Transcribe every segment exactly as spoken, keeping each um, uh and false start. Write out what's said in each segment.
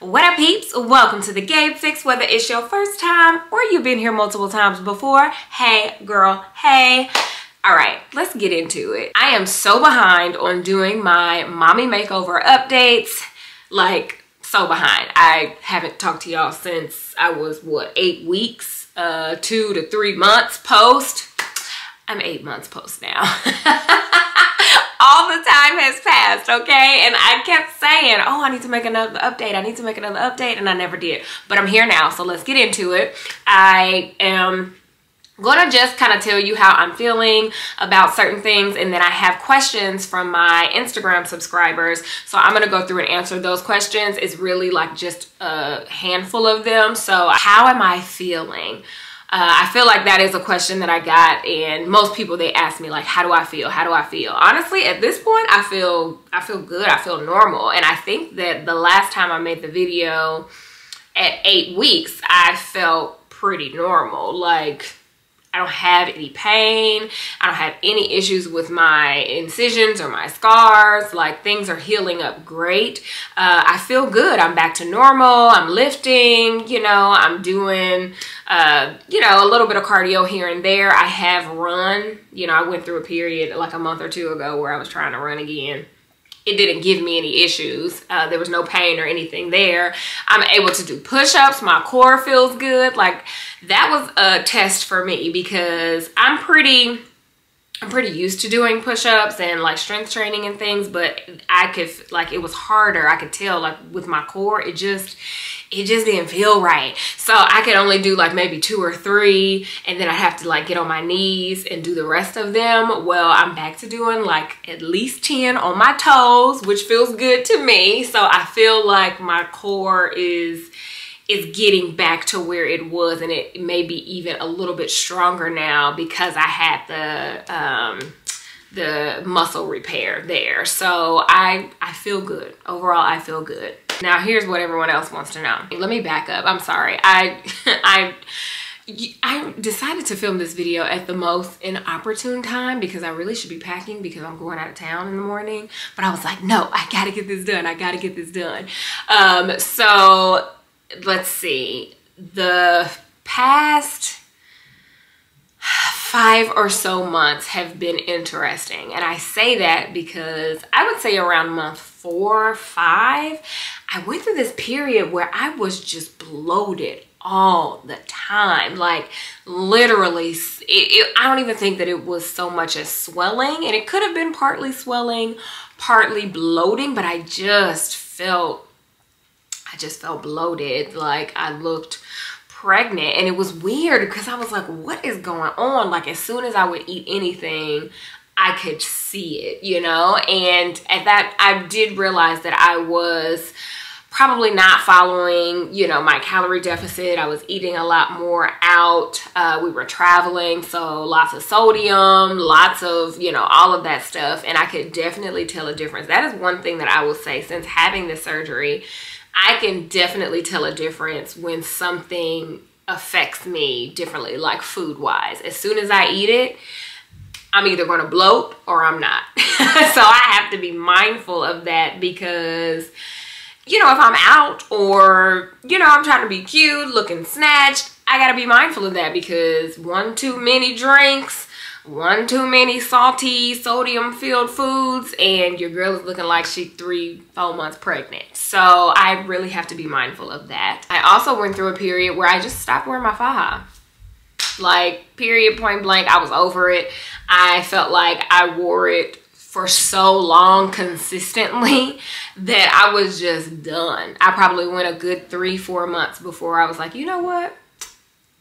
What up peeps, welcome to the Gabe Fix. Whether it's your first time or you've been here multiple times before, hey girl, hey. All right, let's get into it. I am so behind on doing my mommy makeover updates, like so behind. I haven't talked to y'all since I was what, eight weeks, uh, two to three months post. I'm eight months post now. All the time has passed, okay? And I kept saying, oh, I need to make another update. I need to make another update, and I never did. But I'm here now, so let's get into it. I am gonna just kind of tell you how I'm feeling about certain things, and then I have questions from my Instagram subscribers. So I'm gonna go through and answer those questions. It's really like just a handful of them. So how am I feeling? Uh, I feel like that is a question that I got, and most people, they ask me like, how do I feel? How do I feel? Honestly, at this point, I feel I feel good. I feel normal. And I think that the last time I made the video at eight weeks, I felt pretty normal. Like, I don't have any pain. I don't have any issues with my incisions or my scars. Like, things are healing up great. Uh, I feel good. I'm back to normal. I'm lifting, you know, I'm doing, uh, you know, a little bit of cardio here and there. I have run, you know, I went through a period like a month or two ago where I was trying to run again. It didn't give me any issues. Uh, there was no pain or anything there. I'm able to do push-ups. My core feels good. Like, that was a test for me because I'm pretty, I'm pretty used to doing push-ups and like strength training and things, but I could, like, it was harder. I could tell, like, with my core, it just, it just didn't feel right. So I could only do like maybe two or three, and then I have to like get on my knees and do the rest of them. Well, I'm back to doing like at least ten on my toes, which feels good to me. So I feel like my core is is getting back to where it was, and it may be even a little bit stronger now because I had the um, the muscle repair there. So I, I feel good. Overall, I feel good. Now, here's what everyone else wants to know. Let me back up. I'm sorry. I, I, I decided to film this video at the most inopportune time because I really should be packing because I'm going out of town in the morning. But I was like, no, I gotta get this done. I gotta get this done. Um, so let's see. The past five or so months have been interesting. And I say that because I would say around month four or five, I went through this period where I was just bloated all the time. Like, literally, it, it, I don't even think that it was so much as swelling, and it could have been partly swelling, partly bloating, but I just felt, I just felt bloated. Like, I looked pregnant, and it was weird because I was like, what is going on? Like, as soon as I would eat anything, I could see it, you know? And at that, I did realize that I was probably not following, you know, my calorie deficit. I was eating a lot more out. Uh, we were traveling, so lots of sodium, lots of, you know, all of that stuff. And I could definitely tell a difference. That is one thing that I will say since having this surgery, I can definitely tell a difference when something affects me differently, like food-wise. As soon as I eat it, I'm either gonna bloat or I'm not. So I have to be mindful of that because, you know, if I'm out or, you know, I'm trying to be cute, looking snatched, I gotta be mindful of that because one too many drinks, one too many salty, sodium-filled foods, and your girl is looking like she's three, four months pregnant. So I really have to be mindful of that. I also went through a period where I just stopped wearing my faja. Like, period, point blank, I was over it. I felt like I wore it for so long consistently that I was just done. I probably went a good three, four months before I was like, you know what?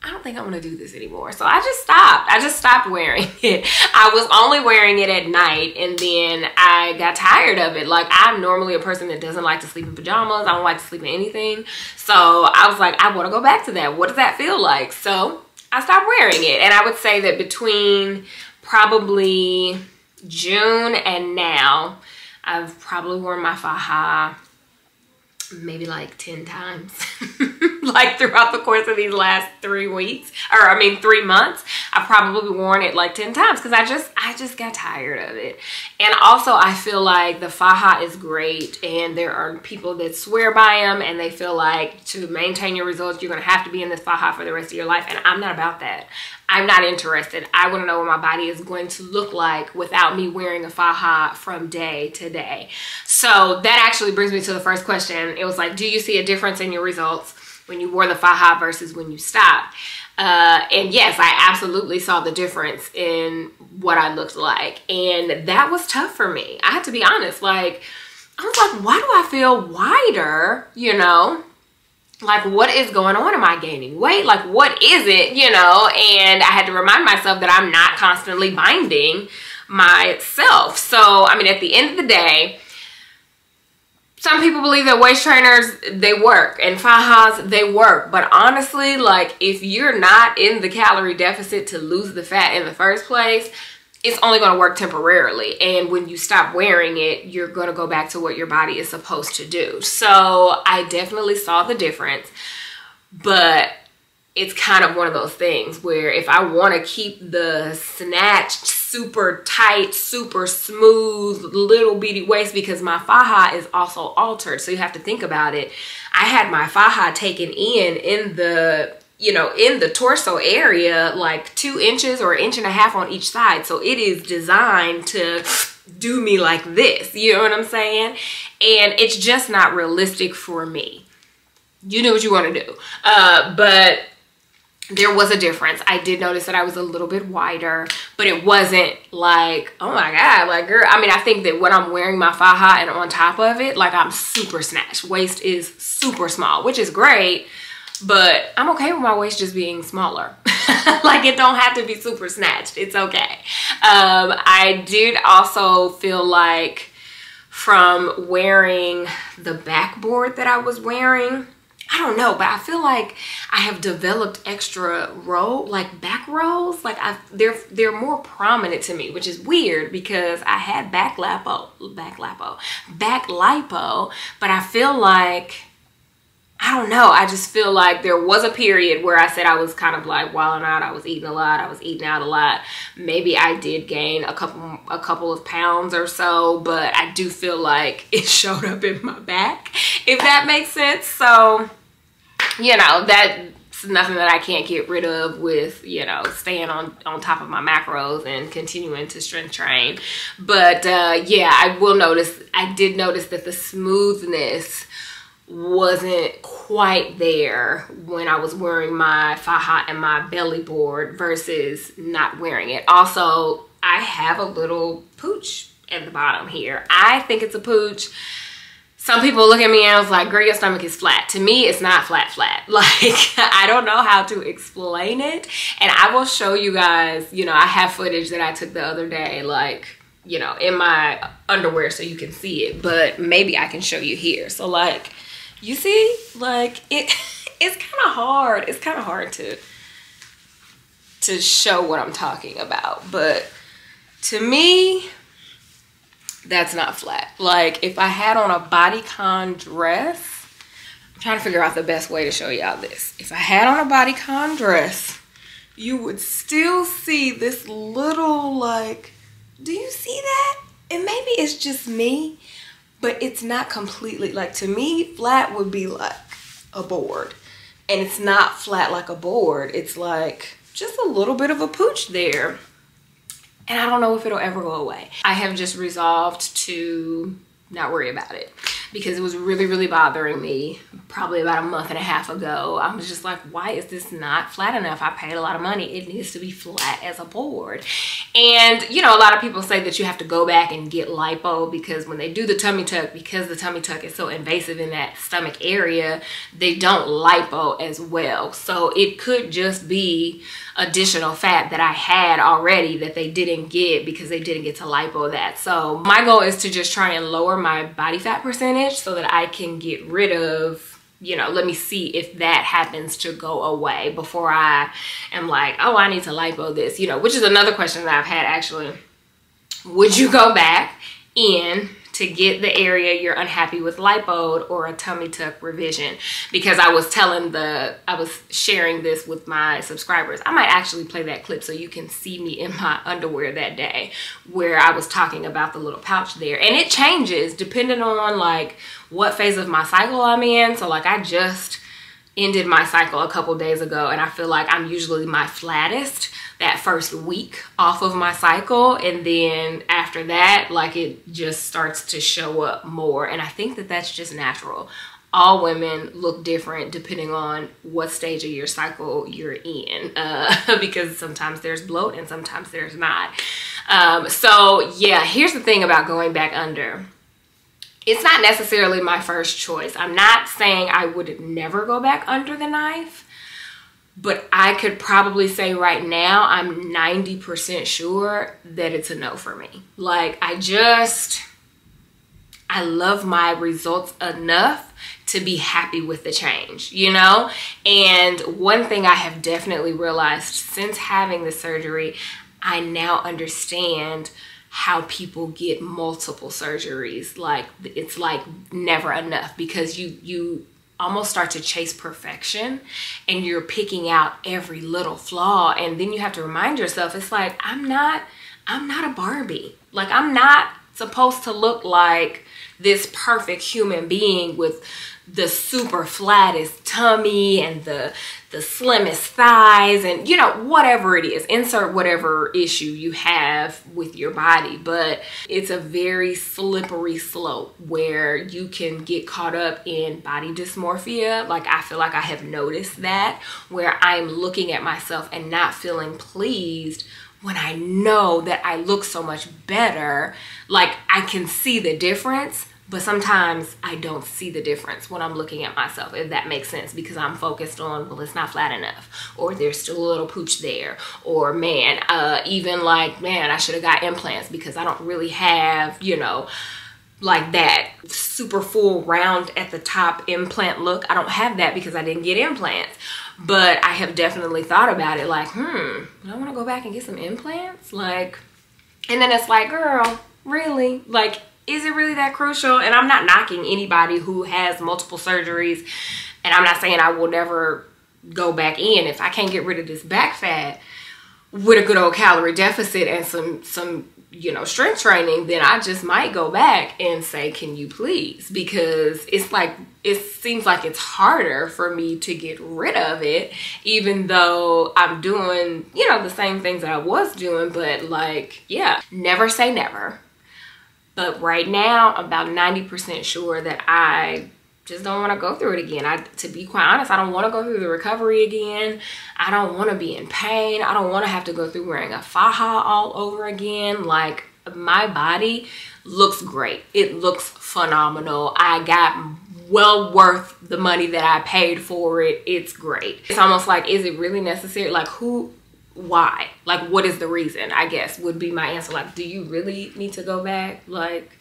I don't think I'm gonna do this anymore. So I just stopped. I just stopped wearing it. I was only wearing it at night, and then I got tired of it. Like, I'm normally a person that doesn't like to sleep in pajamas. I don't like to sleep in anything. So I was like, I wanna go back to that. What does that feel like? So I stopped wearing it. And I would say that between probably June and now, I've probably worn my faja maybe like ten times. Like, throughout the course of these last three weeks, or I mean three months, I probably worn it like ten times because I just I just got tired of it. And also I feel like the Faja is great, and there are people that swear by them and they feel like to maintain your results you're gonna have to be in this Faja for the rest of your life, and I'm not about that. I'm not interested. I want to know what my body is going to look like without me wearing a Faja from day to day. So that actually brings me to the first question. It was like, do you see a difference in your results when you wore the Faja versus when you stopped? Uh, and yes, I absolutely saw the difference in what I looked like. And that was tough for me. I have to be honest. Like, I was like, why do I feel wider, you know? Like, what is going on? Am I gaining weight? Like, what is it, you know? And I had to remind myself that I'm not constantly binding myself. So, I mean, at the end of the day, some people believe that waist trainers, they work, and Fajas, they work. But honestly, like, if you're not in the calorie deficit to lose the fat in the first place, it's only going to work temporarily. And when you stop wearing it, you're going to go back to what your body is supposed to do. So I definitely saw the difference, but it's kind of one of those things where if I want to keep the snatch super tight, super smooth, little bitty waist, because my Faja is also altered. So you have to think about it. I had my Faja taken in in the you know, in the torso area, like two inches or an inch and a half on each side. So it is designed to do me like this, you know what I'm saying? And it's just not realistic for me. You know what you want to do. Uh, but there was a difference. I did notice that I was a little bit wider, but it wasn't like, oh my God, like, girl. I mean, I think that when I'm wearing my Faja and on top of it, like, I'm super snatched. Waist is super small, which is great. But I'm okay with my waist just being smaller. Like, it don't have to be super snatched. It's okay. Um, I did also feel like from wearing the backboard that I was wearing, I don't know, but I feel like I have developed extra row, like back rolls. Like I, they're they're more prominent to me, which is weird because I had back lipo, back lipo, back lipo, but I feel like, I don't know, I just feel like there was a period where I said I was kind of like wilding out. I was eating a lot. I was eating out a lot. Maybe I did gain a couple a couple of pounds or so, but I do feel like it showed up in my back, if that makes sense. So, you know, that's nothing that I can't get rid of with, you know, staying on, on top of my macros and continuing to strength train. But uh, yeah, I will notice, I did notice that the smoothness wasn't quite there when I was wearing my Faja and my belly board versus not wearing it. Also, I have a little pooch at the bottom here. I think it's a pooch. Some people look at me and I was like, girl, your stomach is flat. To me, it's not flat, flat. Like, I don't know how to explain it. And I will show you guys, you know, I have footage that I took the other day, like, you know, in my underwear so you can see it, but maybe I can show you here. So, like, you see, like, it, it's kind of hard. It's kind of hard to, to show what I'm talking about. But to me, that's not flat. Like, if I had on a bodycon dress, I'm trying to figure out the best way to show y'all this. If I had on a bodycon dress, you would still see this little, like, do you see that? And maybe it's just me, but it's not completely, like, to me, flat would be like a board, and it's not flat like a board. It's like just a little bit of a pooch there, and I don't know if it'll ever go away. I have just resolved to not worry about it because it was really, really bothering me probably about a month and a half ago. I was just like, why is this not flat enough? I paid a lot of money. It needs to be flat as a board. And, you know, a lot of people say that you have to go back and get lipo because when they do the tummy tuck, because the tummy tuck is so invasive in that stomach area, they don't lipo as well. So it could just be additional fat that I had already that they didn't get because they didn't get to lipo that. So my goal is to just try and lower my body fat percentage so that I can get rid of, you know, let me see if that happens to go away before I am like, oh, I need to lipo this, you know, which is another question that I've had actually. Would you go back in to get the area you're unhappy with lipoed or a tummy tuck revision. Because I was telling the, I was sharing this with my subscribers. I might actually play that clip so you can see me in my underwear that day where I was talking about the little pouch there. And it changes depending on like what phase of my cycle I'm in. So like I just ended my cycle a couple days ago and I feel like I'm usually my flattest that first week off of my cycle, and then after that like it just starts to show up more, and I think that that's just natural. All women look different depending on what stage of your cycle you're in, uh, because sometimes there's bloat and sometimes there's not. Um, so yeah, here's the thing about going back under. It's not necessarily my first choice. I'm not saying I would never go back under the knife, but I could probably say right now I'm ninety percent sure that it's a no for me. Like I just, I love my results enough to be happy with the change, you know? And one thing I have definitely realized since having the surgery, I now understand how people get multiple surgeries. Like it's like never enough, because you, you, almost start to chase perfection and you're picking out every little flaw, and then you have to remind yourself, it's like I'm not I'm not a Barbie. Like I'm not supposed to look like this perfect human being with the super flattest tummy and the the slimmest thighs and, you know, whatever it is, insert whatever issue you have with your body. But it's a very slippery slope where you can get caught up in body dysmorphia. Like I feel like I have noticed that, where I'm looking at myself and not feeling pleased when I know that I look so much better. Like I can see the difference, but sometimes I don't see the difference when I'm looking at myself, if that makes sense, because I'm focused on, well, it's not flat enough, or there's still a little pooch there, or man, uh, even like, man, I should have got implants because I don't really have, you know, like that super full round at the top implant look. I don't have that because I didn't get implants. But I have definitely thought about it like, hmm, I want to go back and get some implants. Like, and then it's like, girl, really? Like, is it really that crucial? And I'm not knocking anybody who has multiple surgeries, and I'm not saying I will never go back in if I can't get rid of this back fat with a good old calorie deficit and some some you know, strength training. Then I just might go back and say, can you please? Because it's like, it seems like it's harder for me to get rid of it, even though I'm doing, you know, the same things that I was doing. But like, yeah, never say never. But right now, I'm about ninety percent sure that I just don't want to go through it again. I, to be quite honest, I don't want to go through the recovery again. I don't want to be in pain. I don't want to have to go through wearing a faja all over again. Like, my body looks great. It looks phenomenal. I got well worth the money that I paid for it. It's great. It's almost like, is it really necessary? Like, who... why? Like, what is the reason, I guess, would be my answer. Like, do you really need to go back? Like,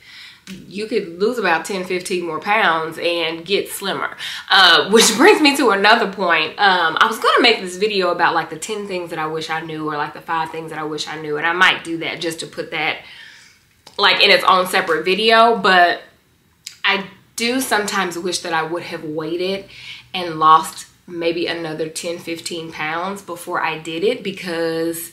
you could lose about ten, fifteen more pounds and get slimmer. Uh, which brings me to another point. Um, I was going to make this video about like the ten things that I wish I knew, or like the five things that I wish I knew. And I might do that just to put that like in its own separate video. But I do sometimes wish that I would have waited and lost maybe another ten, fifteen pounds before I did it, because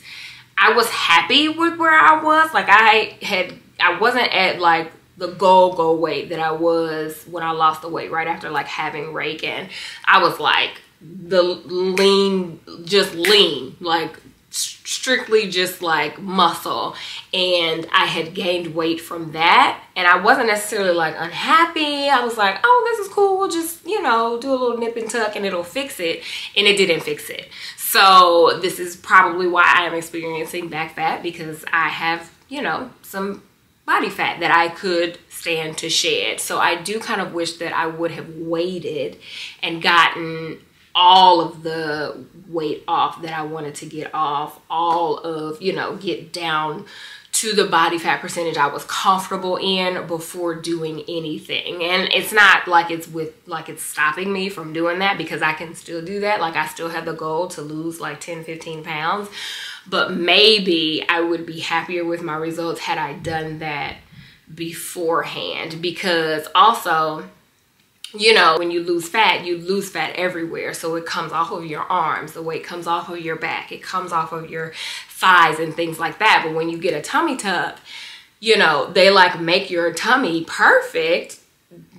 I was happy with where I was. Like I had, I wasn't at like the goal goal weight that I was when I lost the weight right after like having Reagan. I was like the lean, just lean, like strictly just like muscle, and I had gained weight from that, and I wasn't necessarily like unhappy. I was like, oh, this is cool, we'll just, you know, do a little nip and tuck and it'll fix it. And it didn't fix it. So this is probably why I am experiencing back fat, because I have, you know, some body fat that I could stand to shed. So I do kind of wish that I would have waited and gotten all of the weight off that I wanted to get off, all of, you know, get down to the body fat percentage I was comfortable in before doing anything. And it's not like it's with like it's stopping me from doing that, because I can still do that. Like I still have the goal to lose like ten, fifteen pounds, but maybe I would be happier with my results had I done that beforehand, because also, you know, when you lose fat, you lose fat everywhere. So it comes off of your arms, the weight comes off of your back, it comes off of your thighs and things like that. But when you get a tummy tuck, you know, they like make your tummy perfect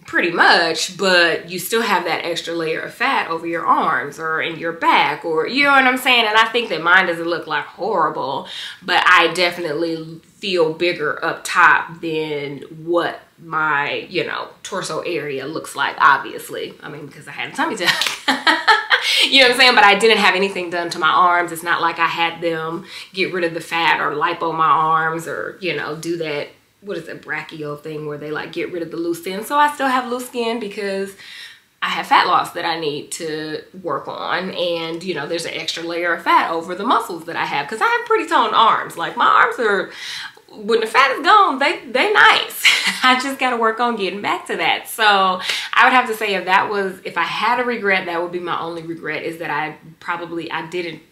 pretty much, but you still have that extra layer of fat over your arms or in your back, or you know what I'm saying? And I think that mine doesn't look like horrible, but I definitely feel bigger up top than what my, you know, torso area looks like, obviously. I mean, because I had a tummy tuck. You know what I'm saying? But I didn't have anything done to my arms. It's not like I had them get rid of the fat or lipo my arms or, you know, do that, what is it, brachial thing where they like get rid of the loose skin. So I still have loose skin because I have fat loss that I need to work on. And, you know, there's an extra layer of fat over the muscles that I have because I have pretty toned arms. Like my arms are, when the fat is gone, they, they nice. I just got to work on getting back to that. So I would have to say if that was, if I had a regret, that would be my only regret, is that I probably, I didn't,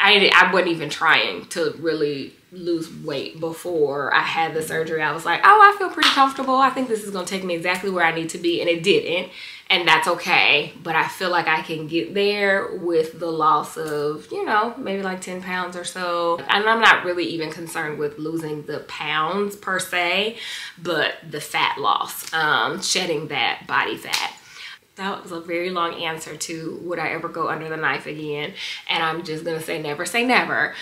I, I wasn't even trying to really lose weight before I had the surgery. I was like, oh, I feel pretty comfortable. I think this is going to take me exactly where I need to be. And it didn't. And that's okay. But I feel like I can get there with the loss of, you know, maybe like ten pounds or so. And I'm not really even concerned with losing the pounds per se, but the fat loss, um, shedding that body fat. That was a very long answer to would I ever go under the knife again? And I'm just going to say never say never.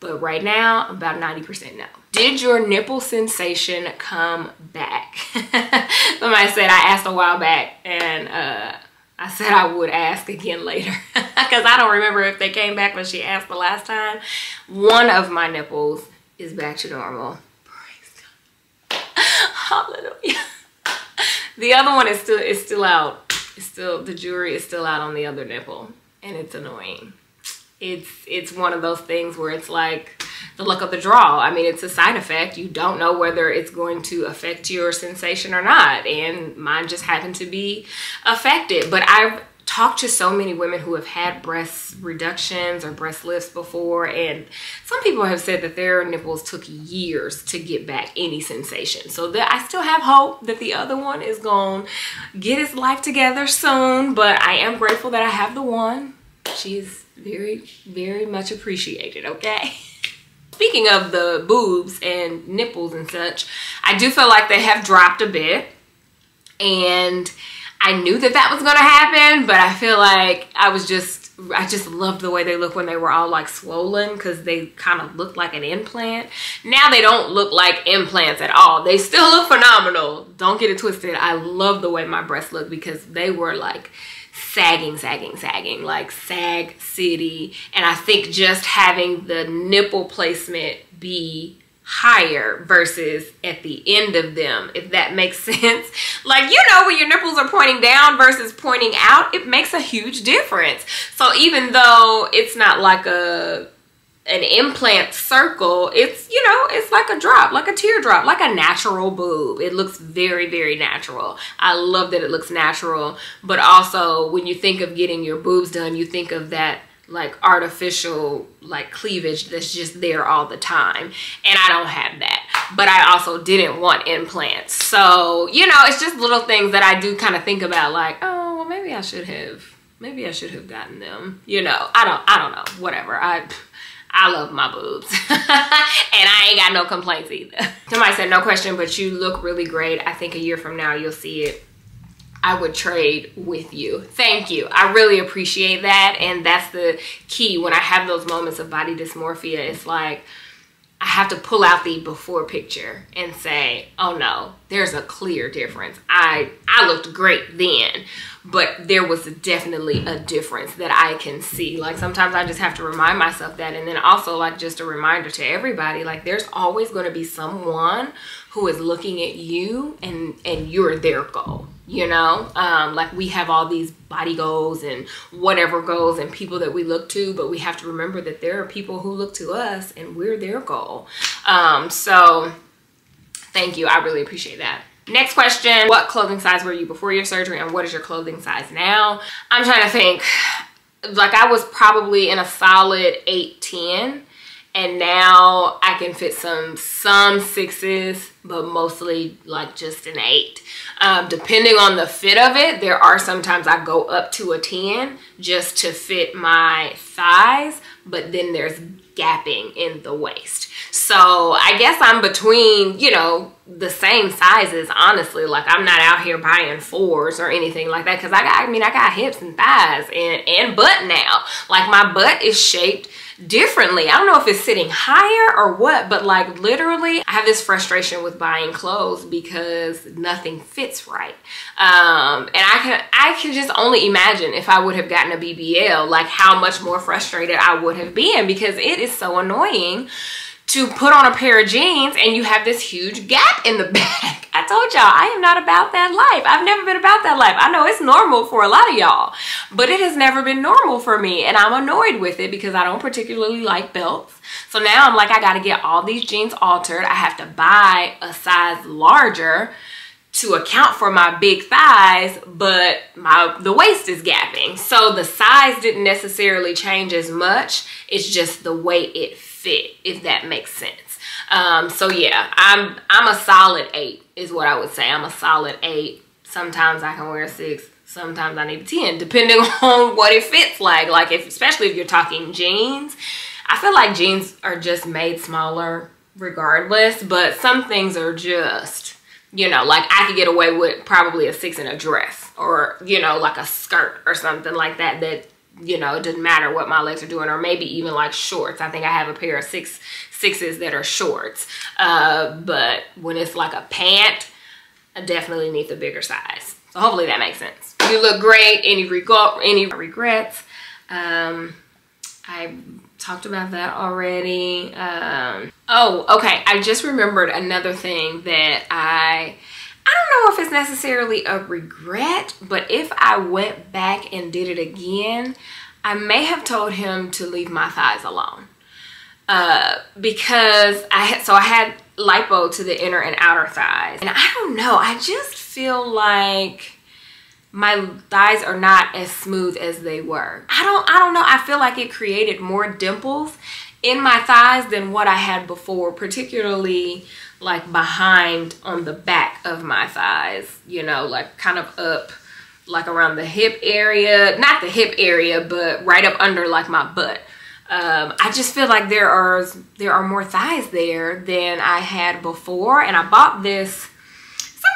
But right now, I'm about ninety percent no. Did your nipple sensation come back? Somebody said, I asked a while back, and uh, I said I would ask again later. Because I don't remember if they came back when she asked the last time. One of my nipples is back to normal. Praise God. Hallelujah. The other one is still, is still out. It's still, the jury is still out on the other nipple. And it's annoying. It's it's one of those things where it's like the luck of the draw. I mean, it's a side effect. You don't know whether it's going to affect your sensation or not. And mine just happened to be affected. But I've talked to so many women who have had breast reductions or breast lifts before. And some people have said that their nipples took years to get back any sensation. So that I still have hope that the other one is going to get its life together soon. But I am grateful that I have the one. She's very, very much appreciated, okay? Speaking of the boobs and nipples and such, I do feel like they have dropped a bit. And I knew that that was gonna happen, but I feel like I was just, I just loved the way they looked when they were all like swollen, because they kind of looked like an implant. Now they don't look like implants at all. They still look phenomenal. Don't get it twisted. I love the way my breasts look because they were like, sagging, sagging, sagging, like sag city. And I think just having the nipple placement be higher versus at the end of them, if that makes sense. Like, you know, when your nipples are pointing down versus pointing out, it makes a huge difference. So even though it's not like a an implant circle, it's, you know, it's like a drop, like a teardrop, like a natural boob. It looks very, very natural. I love that it looks natural. But also when you think of getting your boobs done, you think of that like artificial like cleavage that's just there all the time. And I don't have that, but I also didn't want implants. So, you know, it's just little things that I do kind of think about, like, oh, well, maybe I should have, maybe I should have gotten them. You know, I don't, I don't know, whatever. I, I love my boobs and I ain't got no complaints either. Somebody said, no question, but you look really great. I think a year from now you'll see it. I would trade with you. Thank you. I really appreciate that. And that's the key. When I have those moments of body dysmorphia, it's like I have to pull out the before picture and say, oh no, there's a clear difference. I, I looked great then, but there was definitely a difference that I can see. Like sometimes I just have to remind myself that. And then also like just a reminder to everybody, like there's always going to be someone who is looking at you and, and you're their goal. You know, um, like we have all these body goals and whatever goals and people that we look to, but we have to remember that there are people who look to us and we're their goal. Um, so thank you. I really appreciate that. Next question. What clothing size were you before your surgery and what is your clothing size now? I'm trying to think. Like I was probably in a solid eight ten and now I can fit some some sixes, but mostly like just an eight. Um, depending on the fit of it, there are sometimes I go up to a ten just to fit my thighs, but then there's gapping in the waist. So I guess I'm between, you know, the same sizes, honestly. Like, I'm not out here buying fours or anything like that, because I got, I mean, I got hips and thighs and, and butt now. Like, my butt is shaped differently. I don't know if it's sitting higher or what, but like literally I have this frustration with buying clothes because nothing fits right. Um, and I can, I can just only imagine if I would have gotten a B B L, like how much more frustrated I would have been, because it is so annoying to put on a pair of jeans and you have this huge gap in the back. I told y'all, I am not about that life. I've never been about that life. I know it's normal for a lot of y'all, but it has never been normal for me, and I'm annoyed with it because I don't particularly like belts. So now I'm like, I gotta get all these jeans altered. I have to buy a size larger to account for my big thighs, but my the waist is gapping. So the size didn't necessarily change as much. It's just the way it fit, if that makes sense. Um, so yeah, I'm I'm a solid eight is what I would say. I'm a solid eight. Sometimes I can wear a six. Sometimes I need a ten, depending on what it fits like. Like if, especially if you're talking jeans, I feel like jeans are just made smaller regardless, but some things are just, you know, like I could get away with probably a six in a dress, or, you know, like a skirt or something like that, that, you know, it doesn't matter what my legs are doing, or maybe even like shorts. I think I have a pair of six sixes that are shorts. Uh, but when it's like a pant, I definitely need the bigger size. So hopefully that makes sense. You look great. Any, reg any regrets? Um, I talked about that already. Um, oh, okay. I just remembered another thing that I, I don't know if it's necessarily a regret, but if I went back and did it again, I may have told him to leave my thighs alone. Uh, because I had, so I had lipo to the inner and outer thighs. And I don't know, I just feel like my thighs are not as smooth as they were. I don't, I don't know. I feel like it created more dimples in my thighs than what I had before, particularly like behind on the back of my thighs, you know, like kind of up, like around the hip area, not the hip area, but right up under like my butt. Um, I just feel like there are, there are more thighs there than I had before. And I bought this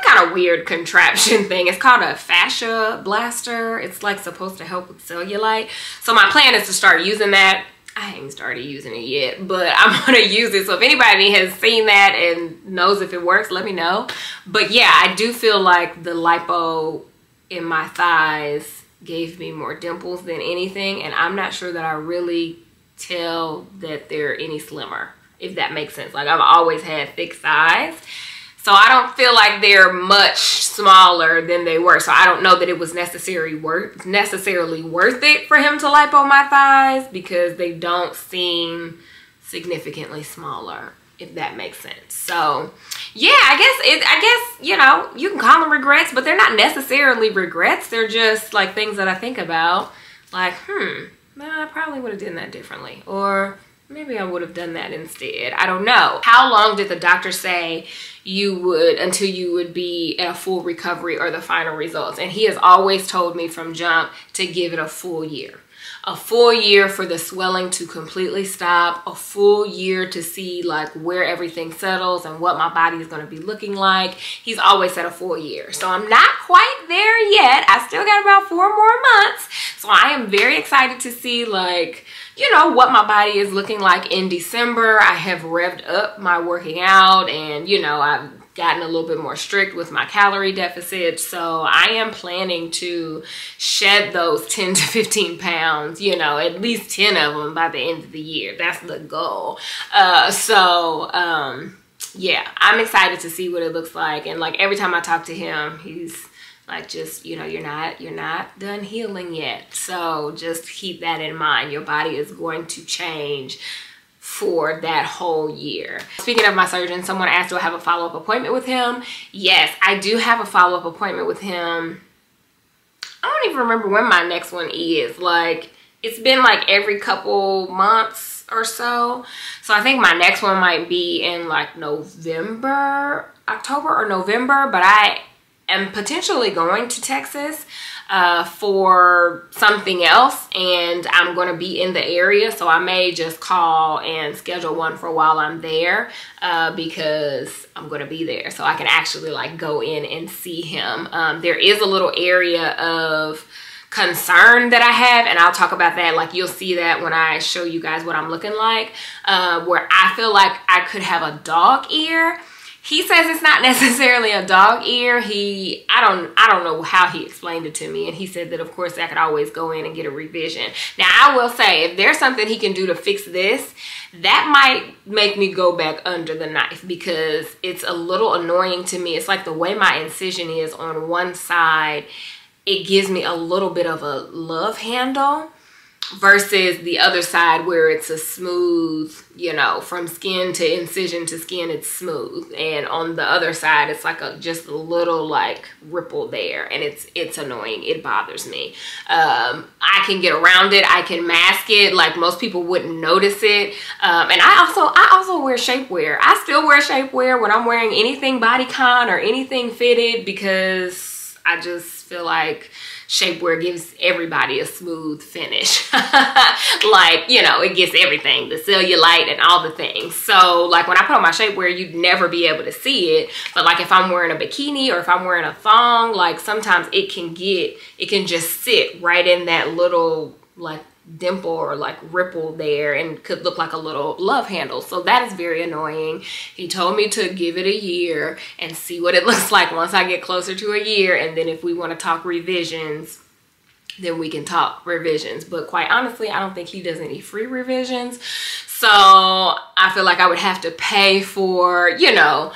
kind of weird contraption thing. It's called a fascia blaster. It's like supposed to help with cellulite. So my plan is to start using that. I haven't started using it yet, but I'm gonna use it. So if anybody has seen that and knows if it works, let me know. But yeah, I do feel like the lipo in my thighs gave me more dimples than anything, and I'm not sure that I really tell that they're any slimmer, if that makes sense. Like, I've always had thick thighs, so I don't feel like they're much smaller than they were. So I don't know that it was necessary worth, necessarily worth it for him to lipo my thighs, because they don't seem significantly smaller, if that makes sense. So yeah, I guess, it, I guess, you know, you can call them regrets, but they're not necessarily regrets. They're just like things that I think about, like, hmm, nah, I probably would have done that differently. Or maybe I would have done that instead. I don't know. How long did the doctor say you would, until you would be at a full recovery or the final results? And he has always told me from jump to give it a full year. A full year for the swelling to completely stop, a full year to see like where everything settles and what my body is going to be looking like. He's always said a full year. So I'm not quite there yet. I still got about four more months. So I am very excited to see, like, you know, what my body is looking like in December. I have revved up my working out, and, you know, I've gotten a little bit more strict with my calorie deficit. So I am planning to shed those ten to fifteen pounds, you know, at least ten of them by the end of the year. That's the goal. Uh, so, um, yeah, I'm excited to see what it looks like. And like every time I talk to him, he's like, just, you know, you're not, you're not done healing yet. So just keep that in mind. Your body is going to change for that whole year. Speaking of my surgeon, someone asked, do I have a follow-up appointment with him? Yes, I do have a follow-up appointment with him. I don't even remember when my next one is. Like, it's been like every couple months or so. So I think my next one might be in like November, October or November, but I am potentially going to Texas uh, for something else, and I'm going to be in the area, so I may just call and schedule one for while I'm there uh, because I'm going to be there, so I can actually like go in and see him. Um, there is a little area of concern that I have, and I'll talk about that, like you'll see that when I show you guys what I'm looking like, uh, where I feel like I could have a dog ear. He says it's not necessarily a dog ear. He, I don't, I don't know how he explained it to me. And he said that, of course, I could always go in and get a revision. Now, I will say, if there's something he can do to fix this, that might make me go back under the knife, because it's a little annoying to me. It's like the way my incision is on one side, it gives me a little bit of a love handle, versus the other side where it's a smooth, you know, from skin to incision to skin, it's smooth. And on the other side, it's like a just a little like ripple there, and it's it's annoying. It bothers me. um I can get around it. I can mask it, like most people wouldn't notice it. Um and I also I also wear shapewear. I still wear shapewear when I'm wearing anything bodycon or anything fitted, because I just feel like shapewear gives everybody a smooth finish. Like, you know, it gets everything, the cellulite and all the things. So like when I put on my shapewear, you'd never be able to see it. But like if I'm wearing a bikini or if I'm wearing a thong, like sometimes it can get, it can just sit right in that little like dimple or like ripple there, and could look like a little love handle. So that is very annoying. He told me to give it a year and see what it looks like once I get closer to a year, and then if we want to talk revisions, then we can talk revisions. But quite honestly, I don't think he does any free revisions, so I feel like I would have to pay for, you know,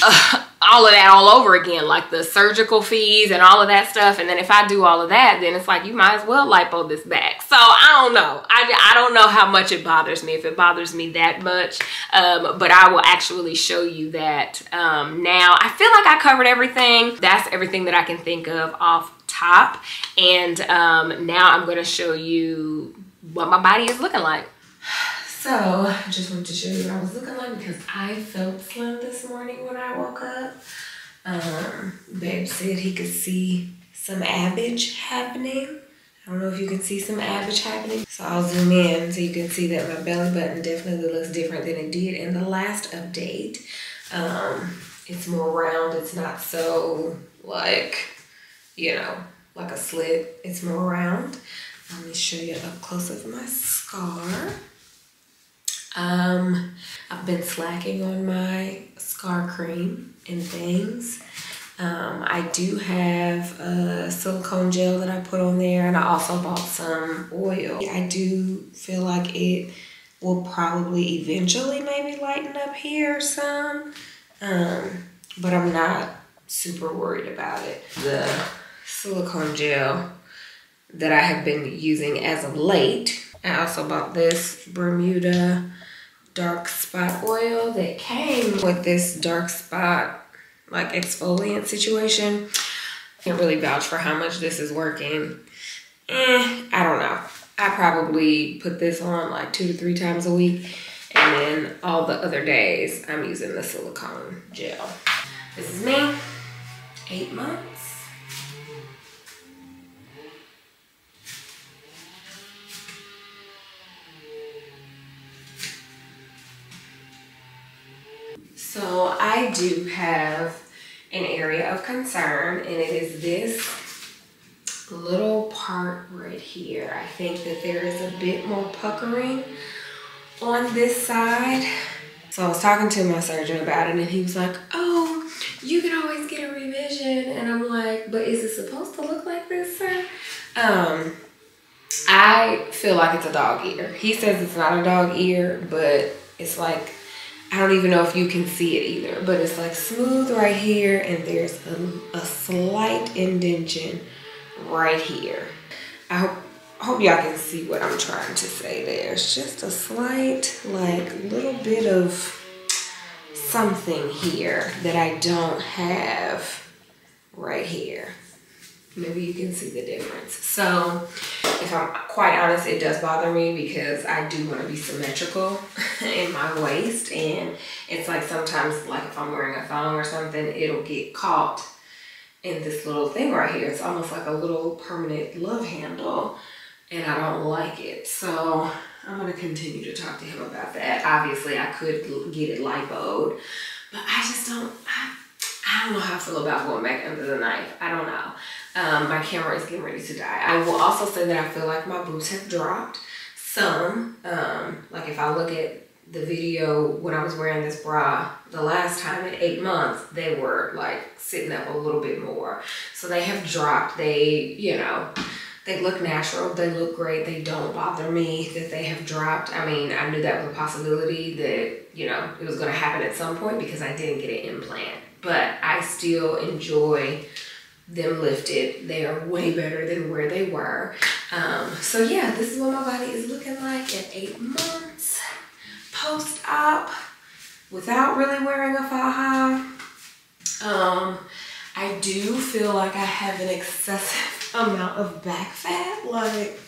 Uh, all of that all over again, like the surgical fees and all of that stuff. And then if I do all of that, then it's like you might as well lipo this back. So I don't know. I, I don't know how much it bothers me, if it bothers me that much. Um, but I will actually show you that um, now. I feel like I covered everything. That's everything that I can think of off top. And um, now I'm going to show you what my body is looking like. So I just wanted to show you what I was looking like, because I felt slim this morning when I woke up. Um, Babe said he could see some abbage happening. I don't know if you can see some abbage happening. So I'll zoom in so you can see that my belly button definitely looks different than it did in the last update. Um, it's more round. It's not so like, you know, like a slit. It's more round. Let me show you up close of my scar. Um, I've been slacking on my scar cream and things. Um, I do have a silicone gel that I put on there, and I also bought some oil. I do feel like it will probably eventually maybe lighten up here some, um, but I'm not super worried about it. The silicone gel that I have been using as of late. I also bought this Bermuda dark spot oil that came with this dark spot like exfoliant situation. Can't really vouch for how much this is working. Eh, I don't know. I probably put this on like two to three times a week, and then all the other days I'm using the silicone gel. This is me, eight months. So I do have an area of concern, and it is this little part right here. I think that there is a bit more puckering on this side. So I was talking to my surgeon about it, and he was like, oh, you can always get a revision. And I'm like, but is it supposed to look like this, sir? Um, I feel like it's a dog ear. He says it's not a dog ear, but it's like, I don't even know if you can see it either, but it's like smooth right here, and there's a, a slight indentation right here. I hope, hope y'all can see what I'm trying to say there. It's just a slight, like, little bit of something here that I don't have right here. Maybe you can see the difference. So if I'm quite honest, it does bother me because I do want to be symmetrical in my waist, and it's like sometimes, like if I'm wearing a thong or something, it'll get caught in this little thing right here. It's almost like a little permanent love handle, and I don't like it. So I'm going to continue to talk to him about that. Obviously, I could get it lipoed, but I just don't, I, I don't know how I feel about going back under the knife. I don't know. Um, my camera is getting ready to die. I will also say that I feel like my boobs have dropped some. Um, like if I look at the video when I was wearing this bra the last time in eight months, they were like sitting up a little bit more. So they have dropped. They, you know, they look natural. They look great. They don't bother me that they have dropped. I mean, I knew that was a possibility that, you know, it was going to happen at some point because I didn't get an implant. But I still enjoy them lifted. They are way better than where they were. Um, so yeah, this is what my body is looking like at eight months, post-op, without really wearing a faja. Um, I do feel like I have an excessive amount of back fat. Like,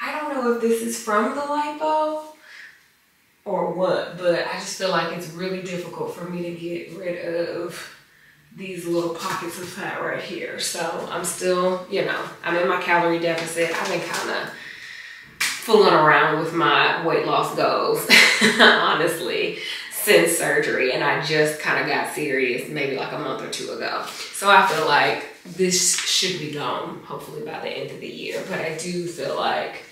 I don't know if this is from the lipo or what, but I just feel like it's really difficult for me to get rid of these little pockets of fat right here. So I'm still, you know, I'm in my calorie deficit. I've been kind of fooling around with my weight loss goals, honestly, since surgery. And I just kind of got serious maybe like a month or two ago. So I feel like this should be gone hopefully by the end of the year. But I do feel like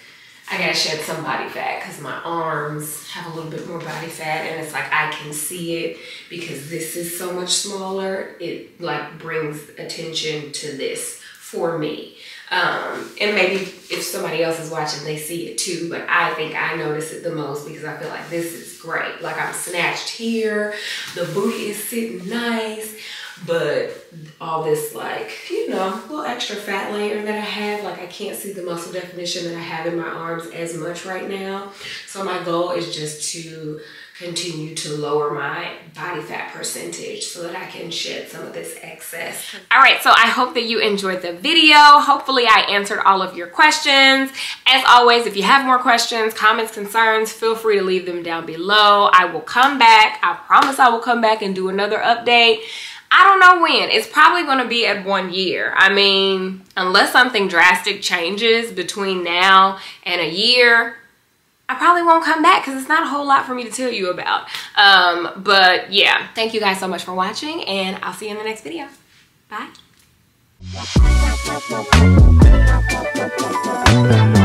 I gotta shed some body fat because my arms have a little bit more body fat, and it's like I can see it because this is so much smaller. It like brings attention to this for me. Um, and maybe if somebody else is watching, they see it too, but I think I notice it the most because I feel like this is great. Like I'm snatched here, the booty is sitting nice, but all this like, you know, little extra fat layer that I have, like I can't see the muscle definition that I have in my arms as much right now. So my goal is just to continue to lower my body fat percentage so that I can shed some of this excess. All right, so I hope that you enjoyed the video. Hopefully I answered all of your questions. As always, if you have more questions, comments, concerns, feel free to leave them down below. I will come back. I promise I will come back and do another update. I don't know when. It's probably going to be at one year. I mean, unless something drastic changes between now and a year, I probably won't come back because it's not a whole lot for me to tell you about. Um, but yeah, thank you guys so much for watching, and I'll see you in the next video. Bye.